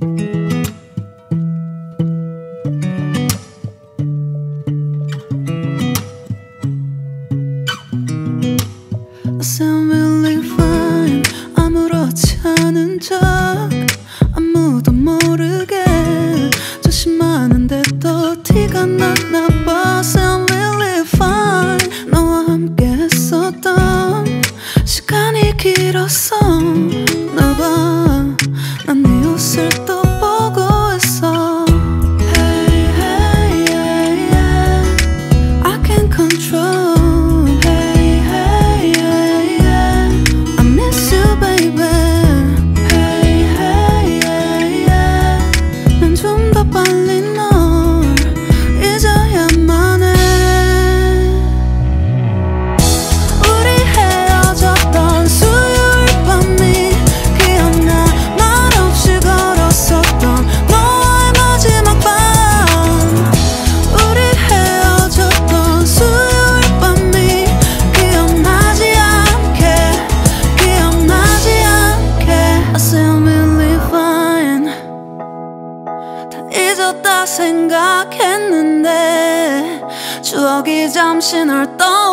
I sound really fine. 아무렇지 않은 척 아무도 모르게 조심하는데 또 티가 났나 봐. Sound really fine. 너와 함께 했었던 시간이 길었었나 봐. 난 네 옷을 또 보고 있어. Hey, hey, yeah, yeah. I can't control. 잊었다 생각했는데 추억이 잠시 널 떠나